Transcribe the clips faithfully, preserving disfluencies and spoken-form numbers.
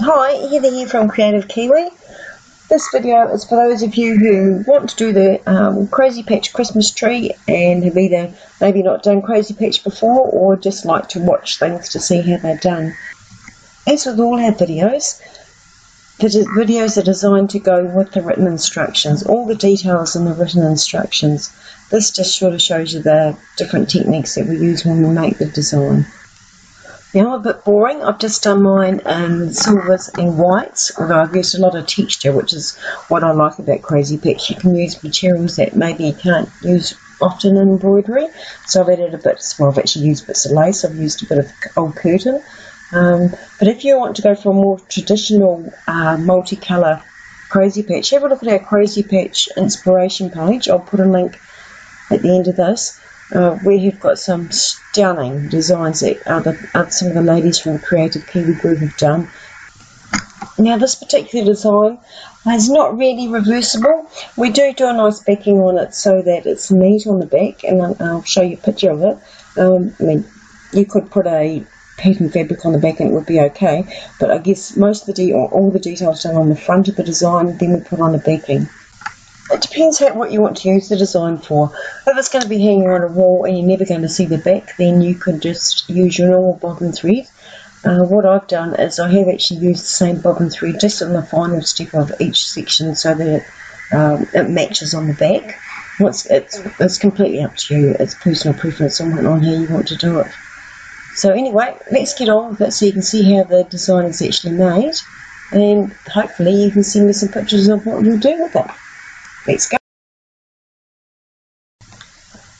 Hi, Heather here from Creative Kiwi. This video is for those of you who want to do the um, Crazy Patch Christmas Tree and have either maybe not done Crazy Patch before or just like to watch things to see how they're done. As with all our videos, the videos are designed to go with the written instructions, all the details in the written instructions. This just sort of shows you the different techniques that we use when we make the design. Now, a bit boring, I've just done mine in silvers and whites, although I've used a lot of texture, which is what I like about Crazy Patch. You can use materials that maybe you can't use often in embroidery, so I've added a bit, well I've actually used bits of lace, I've used a bit of old curtain, um, but if you want to go for a more traditional uh, multicolour Crazy Patch, have a look at our Crazy Patch inspiration page. I'll put a link at the end of this. Uh, we have got some stunning designs that other, other, some of the ladies from the Creative Kiwi group have done. Now, this particular design is not really reversible. We do do a nice backing on it so that it's neat on the back, and I'll, I'll show you a picture of it. Um, I mean, you could put a pattern fabric on the back and it would be okay, but I guess most of the or all the details done on the front of the design, then we put on the backing. It depends how, what you want to use the design for. If it's going to be hanging on a wall and you're never going to see the back, then you can just use your normal bobbin thread. Uh, what I've done is I have actually used the same bobbin thread just on the final step of each section so that it, um, it matches on the back. Once it's, it's completely up to you. It's personal preference on how you want to do it. So anyway, let's get on with it so you can see how the design is actually made, and hopefully you can send me some pictures of what you'll do with it. Let's go.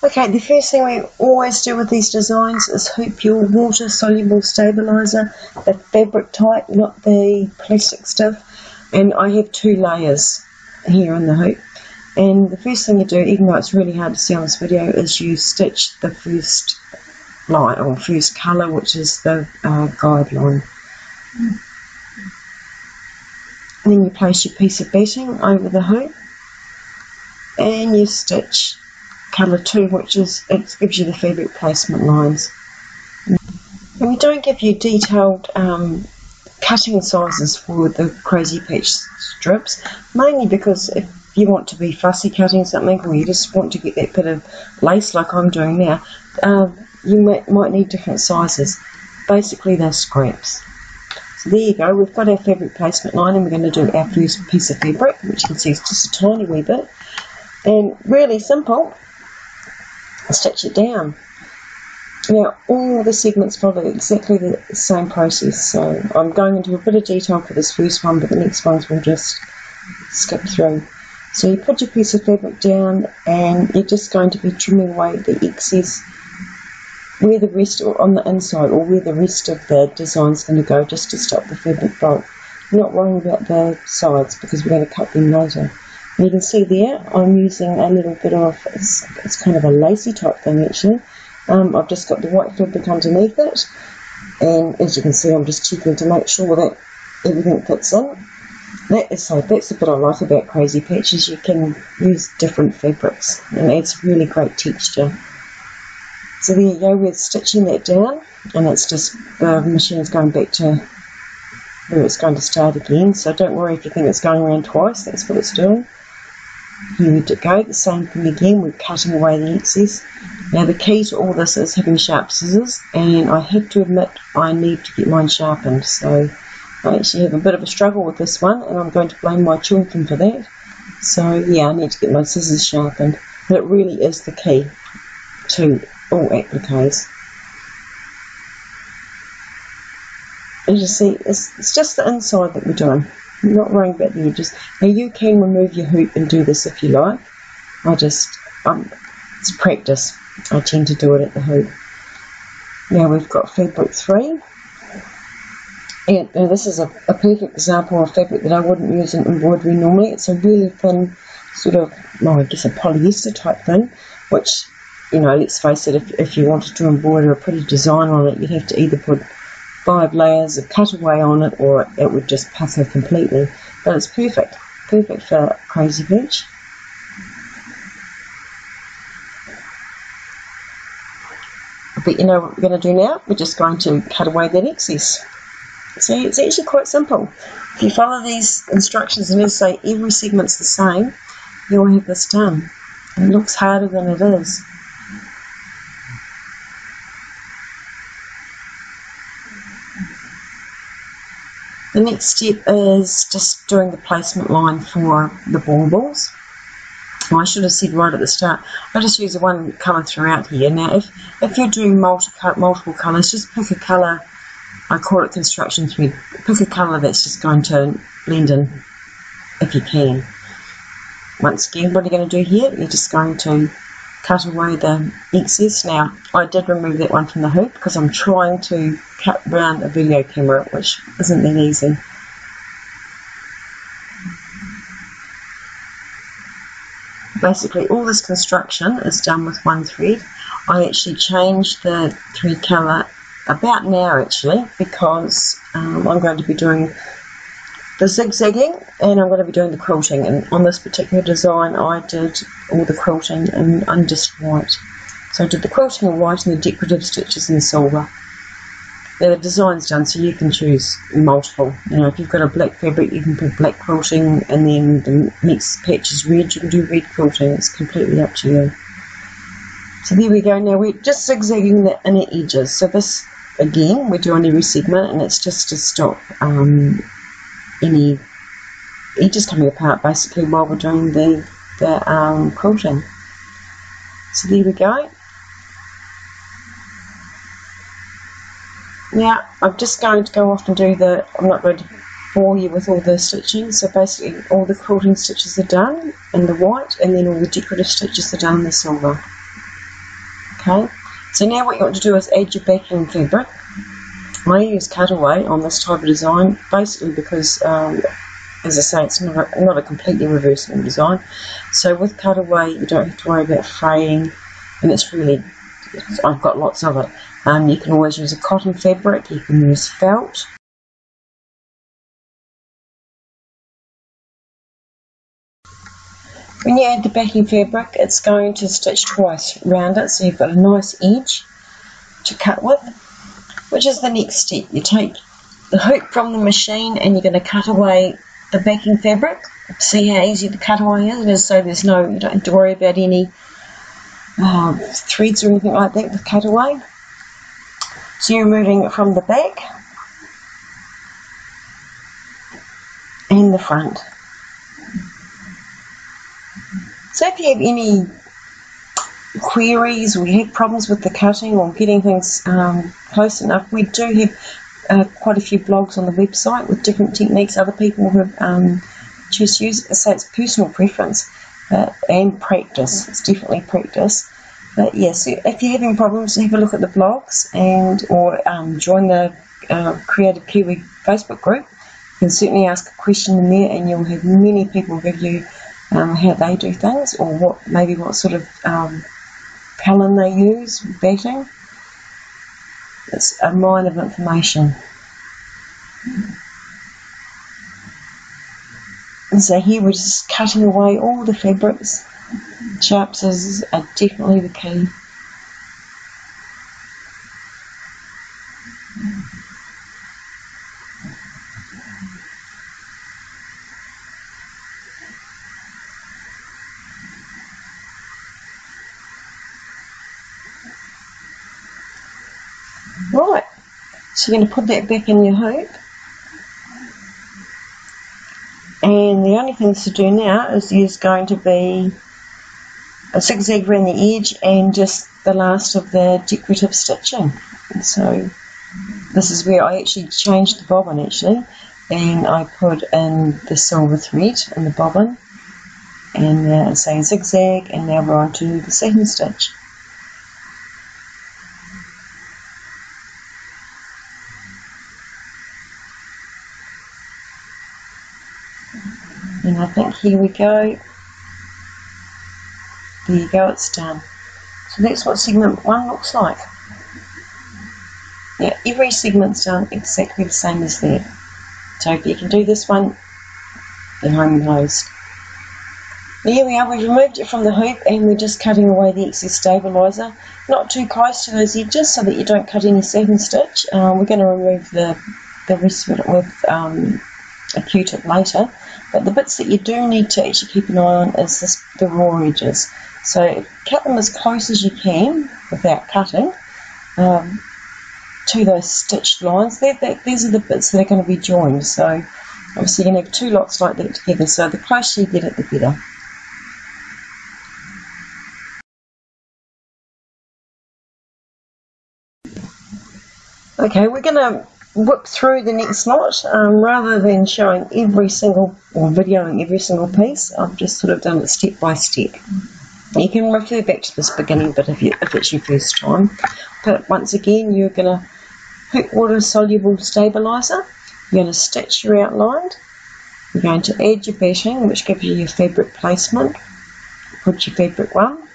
Okay, the first thing we always do with these designs is hoop your water soluble stabilizer, the fabric type, not the plastic stuff. And I have two layers here in the hoop. And the first thing you do, even though it's really hard to see on this video, is you stitch the first line or first color, which is the uh, guideline. And then you place your piece of batting over the hoop. And you stitch colour two, which is, it gives you the fabric placement lines. And we don't give you detailed um, cutting sizes for the Crazy Patch strips, mainly because if you want to be fussy cutting something, or you just want to get that bit of lace like I'm doing now, uh, you might, might need different sizes. Basically they're scraps. There you go, we've got our fabric placement line, and we're going to do our first piece of fabric, which you can see is just a tiny wee bit, and really simple. Stitch it down. Now all the segments follow exactly the same process, so I'm going into a bit of detail for this first one, but the next ones we'll just skip through. So you put your piece of fabric down, and you're just going to be trimming away the excess where the rest, or on the inside, or where the rest of the design is going to go, just to stop the fabric bulk. Not worrying about the sides because we're going to cut them later. And you can see there I'm using a little bit of, it's, it's kind of a lacy type thing actually. Um, I've just got the white fabric underneath it, and as you can see I'm just checking to make sure that everything fits in. That is, so that's the bit I like about Crazy Patch, is you can use different fabrics and adds really great texture. So there you go, we're stitching that down, and it's just the machine's going back to where it's going to start again, so don't worry if you think it's going around twice, that's what it's doing. Here we go, the same thing again, we're cutting away the excess. Now the key to all this is having sharp scissors, and I have to admit I need to get mine sharpened, so I actually have a bit of a struggle with this one, and I'm going to blame my children for that. So yeah, I need to get my scissors sharpened, but it really is the key to all appliques. As you see, it's, it's just the inside that we're doing. I'm not worrying about the edges. Now you can remove your hoop and do this if you like. I just, um, it's practice. I tend to do it at the hoop. Now we've got fabric three. And now this is a, a perfect example of fabric that I wouldn't use in embroidery normally. It's a really thin sort of, well, I guess a polyester type thing, which, you know, let's face it, if, if you wanted to embroider a pretty design on it, you'd have to either put five layers of cutaway on it, or it would just pucker completely. But it's perfect, perfect for Crazy Patch. But you know what we're going to do now? We're just going to cut away that excess. So it's actually quite simple. If you follow these instructions and also every segment's the same, you'll have this done. It looks harder than it is. The next step is just doing the placement line for the ball balls. Well, I should have said right at the start, I just use the one colour throughout here. Now, if, if you're doing multi multiple colours, just pick a colour. I call it construction thread. Pick a colour that's just going to blend in if you can. Once again, what are you going to do here? You're just going to cut away the excess. Now, I did remove that one from the hoop because I'm trying to cut round a video camera, which isn't that easy. Basically, all this construction is done with one thread. I actually changed the thread colour about now, actually, because um, I'm going to be doing the zigzagging and I'm going to be doing the quilting. And on this particular design, I did all the quilting in undished white. So I did the quilting in white and the decorative stitches in silver. Now the design's done, so you can choose multiple. You know, if you've got a black fabric, you can put black quilting, and then the next patch is red, you can do red quilting. It's completely up to you. So there we go. Now we're just zigzagging the inner edges. So this, again, we're doing every segment, and it's just to stop um, any edges coming apart, basically, while we're doing the, the um, quilting. So there we go. Now, I'm just going to go off and do the, I'm not going to bore you with all the stitching, so basically all the quilting stitches are done in the white, and then all the decorative stitches are done in the silver. Okay, so now what you want to do is add your backing fabric. I use cutaway on this type of design, basically because, um, as I say, it's not a, not a completely reversible design. So with cutaway, you don't have to worry about fraying, and it's really, I've got lots of it. Um, you can always use a cotton fabric, you can use felt. When you add the backing fabric, it's going to stitch twice round it, so you've got a nice edge to cut with, which is the next step. You take the hoop from the machine and you're going to cut away the backing fabric. See how easy the cutaway is, so there's no, you don't have to worry about any uh, threads or anything like that with cutaway. So you're removing it from the back and the front. So if you have any queries or you have problems with the cutting or getting things um, close enough, we do have uh, quite a few blogs on the website with different techniques other people have um, choose to use. So it's personal preference uh, and practice. It's definitely practice. But yes, yeah, so if you're having problems, have a look at the blogs and or um, join the uh, Creative Kiwi Facebook group. You can certainly ask a question in there and you'll have many people give you um, how they do things or what maybe what sort of um, pattern they use, batting. It's a mine of information. And so here we're just cutting away all the fabrics. Sharp scissors are definitely the key. Right, so you're going to put that back in your hoop. And the only things to do now is there's going to be a zigzag around the edge and just the last of the decorative stitching. And so this is where I actually changed the bobbin actually, and I put in the silver thread in the bobbin and uh, say zigzag, and now we're on to the second stitch. And I think here we go. There you go, it's done. So that's what segment one looks like. Now every segment's done exactly the same as that. So if you can do this one, you're home and host. Now here we are, we've removed it from the hoop and we're just cutting away the excess stabiliser. Not too close to those edges so that you don't cut any second stitch. Um, we're going to remove the the rest of it with um, a Q-tip later. But the bits that you do need to actually keep an eye on is this, the raw edges. So cut them as close as you can without cutting um, to those stitched lines. They're, they're, these are the bits that are going to be joined. So obviously you're going to have two lots like that together. So the closer you get it, the better. Okay, we're going to whip through the next knot um, rather than showing every single or videoing every single piece. I've just sort of done it step by step. You can refer back to this beginning bit if, you, if it's your first time. But once again, you're going to put water soluble stabiliser. You're going to stitch your outline. You're going to add your batting, which gives you your fabric placement. Put your fabric one,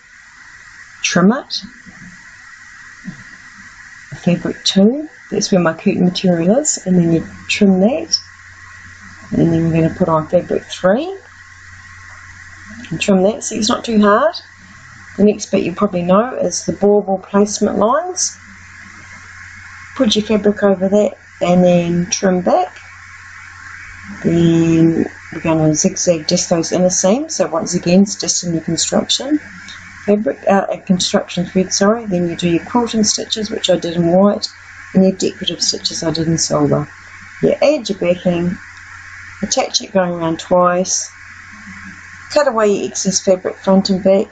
trim it. Fabric two, that's where my curtain material is, and then you trim that, and then we're going to put on fabric three and trim that so it's not too hard. The next bit you probably know is the bauble placement lines. Put your fabric over that and then trim back. Then we're going to zigzag just those inner seams, so once again it's just in your construction. Fabric, uh, construction thread, sorry, then you do your quilting stitches, which I did in white, and your decorative stitches I did in silver. You add your backing, attach it going around twice, cut away your excess fabric front and back,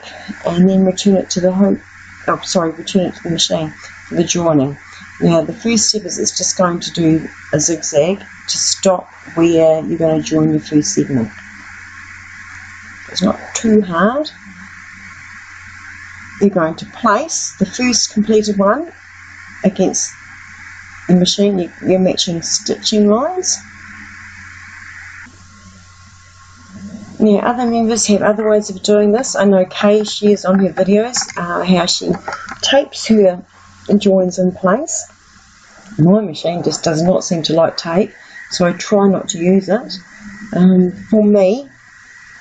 and then return it to the hoop, oh sorry, return it to the machine for the joining. Now the first step is it's just going to do a zigzag to stop where you're going to join your first segment. It's not too hard. You're going to place the first completed one against the machine. You, you're matching stitching lines. Now, other members have other ways of doing this. I know Kay shares on her videos uh, how she tapes her joins in place. My machine just does not seem to like tape, so I try not to use it. Um, for me,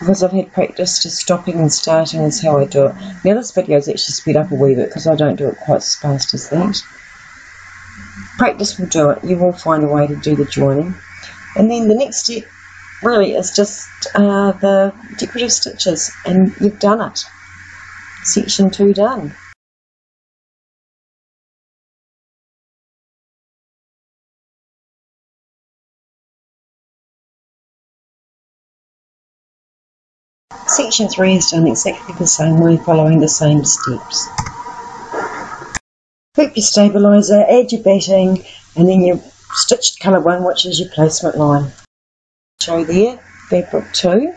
because I've had practice just stopping and starting is how I do it. Now this video is actually sped up a wee bit because I don't do it quite as fast as that. Practice will do it. You will find a way to do the joining. And then the next step really is just uh, the decorative stitches, and you've done it. Section two done. Section three is done exactly the same way, following the same steps. Hoop your stabiliser, add your batting, and then your stitched colour one, which is your placement line. Show there, fabric two,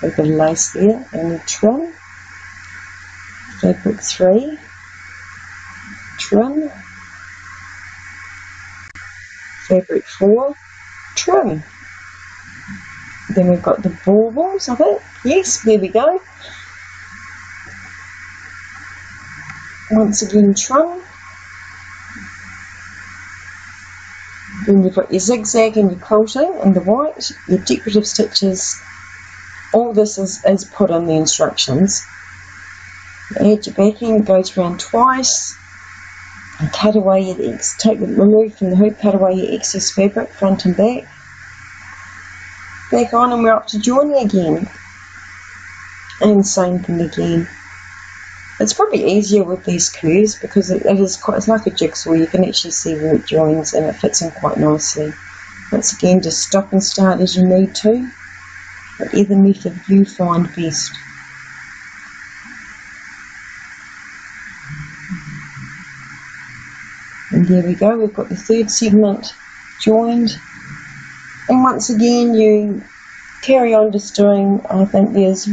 got a bit of lace there, and the trim. Fabric three, trim. Fabric four, trim. Then we've got the baubles, I think. Yes, there we go. Once again, trim. Then you've got your zigzag and your quilting and the white, your decorative stitches. All this is, is put in the instructions. Add your backing, it goes around twice. And cut away your ex take the remove from the hoop, cut away your excess fabric, front and back. Back on, and we're up to joining again, and same thing again. It's probably easier with these curves because it, it is quite, it's like a jigsaw. You can actually see where it joins and it fits in quite nicely. Once again, just stop and start as you need to, whatever method you find best. And there we go, we've got the third segment joined. And once again, you carry on just doing, I think there's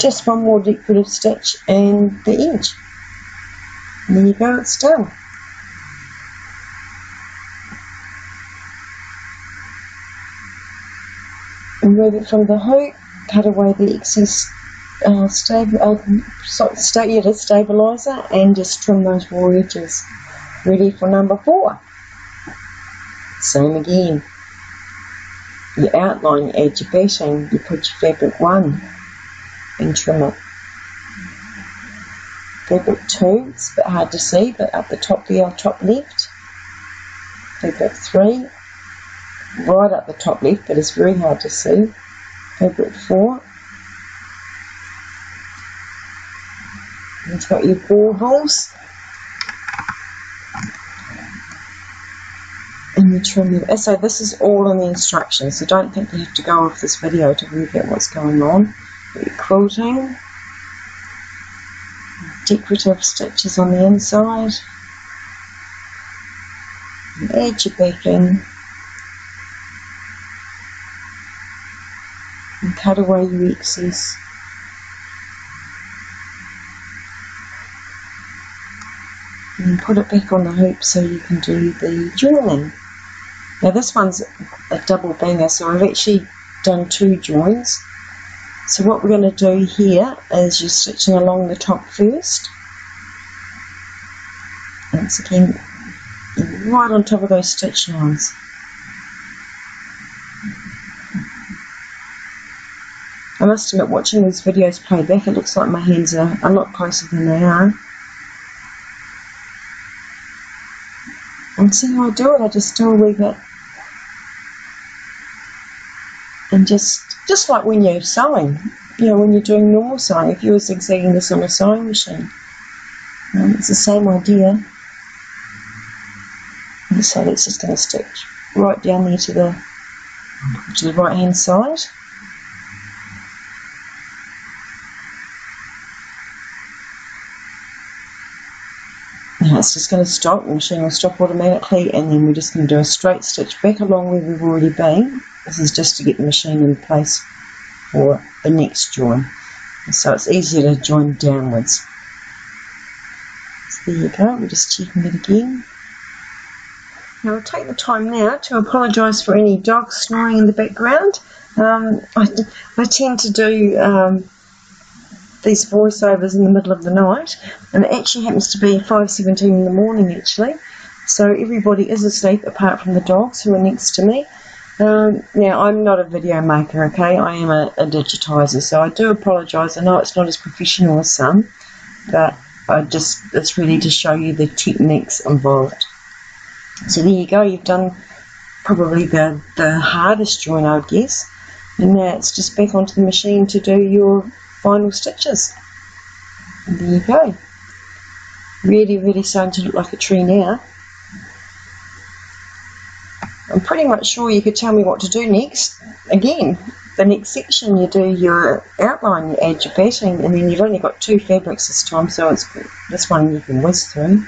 just one more decorative stitch and the edge. And there you go, it's done. Remove it from the hoop, cut away the excess uh, stabi uh, so, sta yeah, the stabiliser, and just trim those raw edges. Ready for number four. Same again. You outline, you add your batting, you put your fabric one and trim it. Fabric two, it's a bit hard to see, but up the top there, top left. Fabric three, right up the top left, but it's very hard to see. Fabric four. You've got your baubles, and you trim them. So this is all in the instructions, so don't think you have to go off this video to work out what's going on. Got your quilting, decorative stitches on the inside, and add your back in, and cut away your excess. And put it back on the hoop so you can do the joining. Now this one's a double banger, so I've actually done two joins. So what we're going to do here is you're stitching along the top first. Once again, right on top of those stitch lines. I must admit, watching these videos play back, it looks like my hands are a lot closer than they are. And see how I do it, I just do a wee bit. And just just like when you're sewing, you know, when you're doing normal sewing, if you were zigzagging this on a sewing machine, um, it's the same idea. And so that's just going to stitch right down there to the to the right hand side. Now it's just going to stop, the machine will stop automatically, and then we're just going to do a straight stitch back along where we've already been. This is just to get the machine in place for the next join. So it's easier to join downwards. So there you go, we're just checking it again. Now I'll take the time now to apologise for any dogs snoring in the background. Um, I, I tend to do um, these voiceovers in the middle of the night, and it actually happens to be five seventeen in the morning actually. So everybody is asleep apart from the dogs who are next to me. Um, now, I'm not a video maker, okay? I am a, a digitizer, so I do apologise. I know it's not as professional as some, but I just it's really to show you the techniques involved. So there you go. You've done probably the, the hardest join, I would guess. And now it's just back onto the machine to do your final stitches. And there you go. Really, really starting to look like a tree now. I'm pretty much sure you could tell me what to do next. Again, the next section you do your outline, you add your batting, and then you've only got two fabrics this time, so it's this one you can whiz through.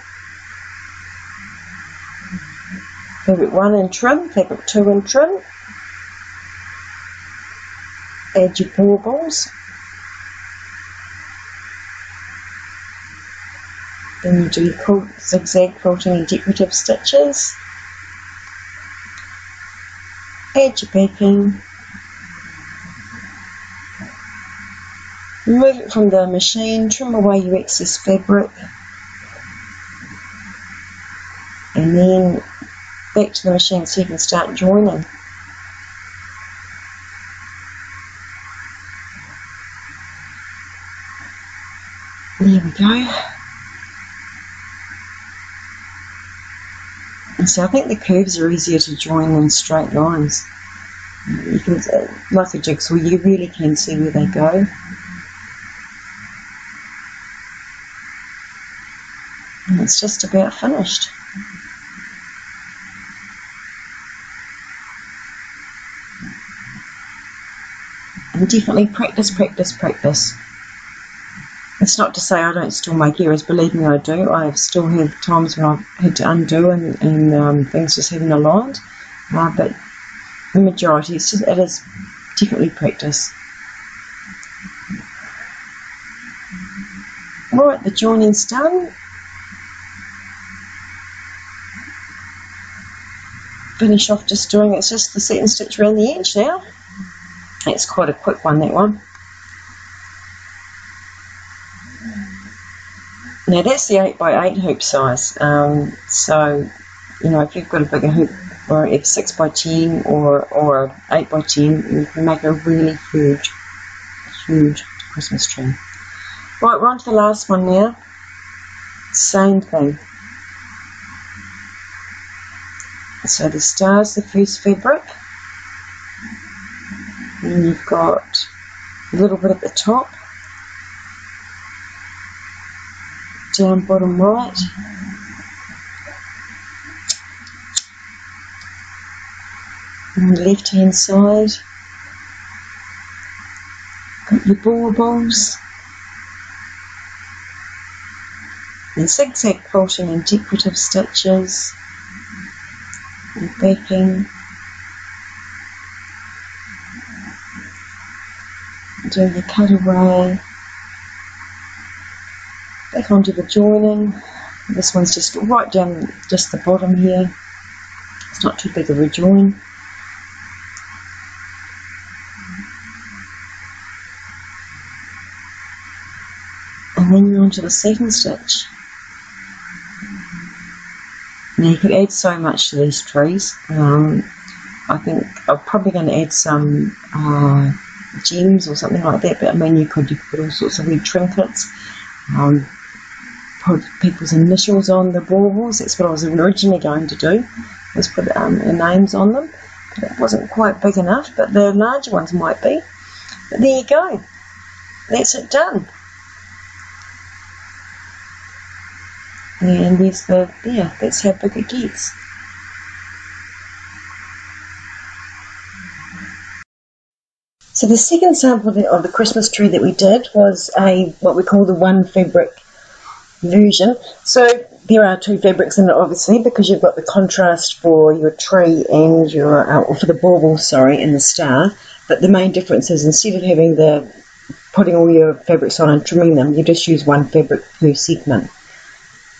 Fabric one and trim, fabric two and trim. Add your baubles. Then you do your quilt, zigzag quilting and decorative stitches. Add your backing, remove it from the machine, trim away your excess fabric, and then back to the machine so you can start joining. There we go. So I think the curves are easier to join than straight lines. You can, like a jigsaw, you really can see where they go. And it's just about finished. And definitely practice, practice, practice. It's not to say I don't still make errors, believe me I do. I still have times when I've had to undo and, and um, things just haven't aligned, uh, but the majority, it's just, it is definitely practice. Right, the joining's done. Finish off just doing, it's just the second stitch around the edge now. That's quite a quick one, that one. Now that's the eight by eight hoop size, um, so you know if you've got a bigger hoop, or if six by ten or, or eight by ten, you can make a really huge, huge Christmas tree. Right, we're on to the last one now. Same thing. So the star's the first fabric, and you've got a little bit at the top, down bottom right, and the left hand side, got your baubles, and zigzag quilting and decorative stitches, and backing, and doing the cutaway, back onto the joining. This one's just right down just the bottom here, it's not too big of a join. And then you're onto the second stitch. Now you can add so much to these trees. Um, I think I'm probably going to add some uh, gems or something like that. But I mean, you could you could put all sorts of wee trinkets, um, put people's initials on the baubles. That's what I was originally going to do, was put um, their names on them. But it wasn't quite big enough. But the larger ones might be. But there you go. That's it done. And there's the, yeah, that's how big it gets. So the second sample of the Christmas tree that we did was a, what we call the one fabric version. So there are two fabrics in it, obviously, because you've got the contrast for your tree and your, uh, or for the bauble, sorry, and the star. But the main difference is, instead of having the, putting all your fabrics on and trimming them, you just use one fabric per segment.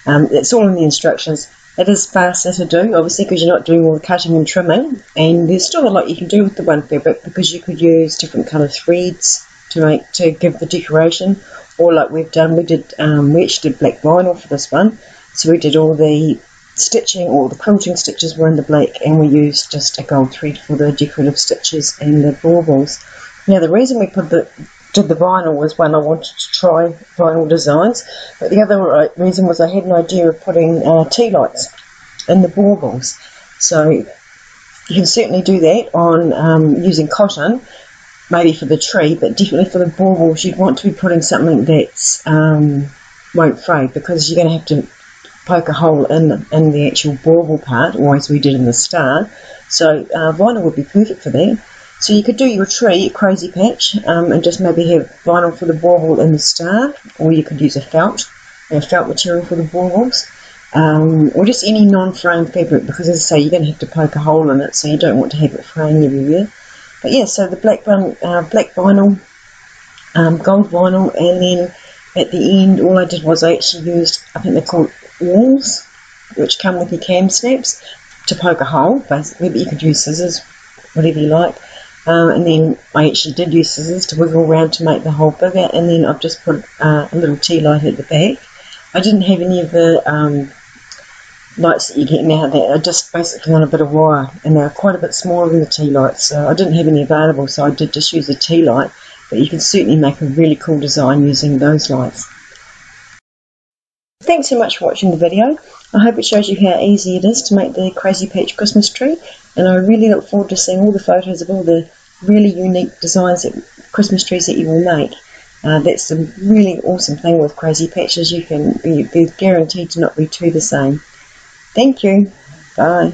Um, it's all in the instructions. It is faster to do, obviously, because you're not doing all the cutting and trimming, and there's still a lot you can do with the one fabric, because you could use different colour threads to make to give the decoration, or like we've done, we did um, we actually did black vinyl for this one, so we did all the stitching, all the quilting stitches were in the black, and we used just a gold thread for the decorative stitches and the baubles. Now the reason we put the did the vinyl was, one, I wanted to try vinyl designs, but the other reason was I had an idea of putting uh, tea lights in the baubles. So you can certainly do that on um, using cotton, maybe for the tree, but definitely for the baubles you'd want to be putting something that's um, won't fade, because you're going to have to poke a hole in, in the actual bauble part, or as we did in the star. So uh, vinyl would be perfect for that. So you could do your tree, Crazy Patch, um, and just maybe have vinyl for the bauble and the star, or you could use a felt, a felt material for the baubles, um, or just any non-frame fabric, because as I say, you're going to have to poke a hole in it, so you don't want to have it fraying everywhere. But yeah, so the black, one, uh, black vinyl, um, gold vinyl, and then at the end, all I did was I actually used, I think they're called awls, which come with your cam snaps, to poke a hole, basically, but you could use scissors, whatever you like. Um, and then I actually did use scissors to wiggle around to make the hole bigger, and then I've just put uh, a little tea light at the back. I didn't have any of the um, lights that you get now that are just basically on a bit of wire, and they're quite a bit smaller than the tea lights, so I didn't have any available, so I did just use a tea light, but you can certainly make a really cool design using those lights. Thanks so much for watching the video. I hope it shows you how easy it is to make the Crazy Patch Christmas tree, and I really look forward to seeing all the photos of all the really unique designs, that, Christmas trees that you will make. Uh, that's the really awesome thing with Crazy Patches, you can be, be guaranteed to not be too the same. Thank you. Bye.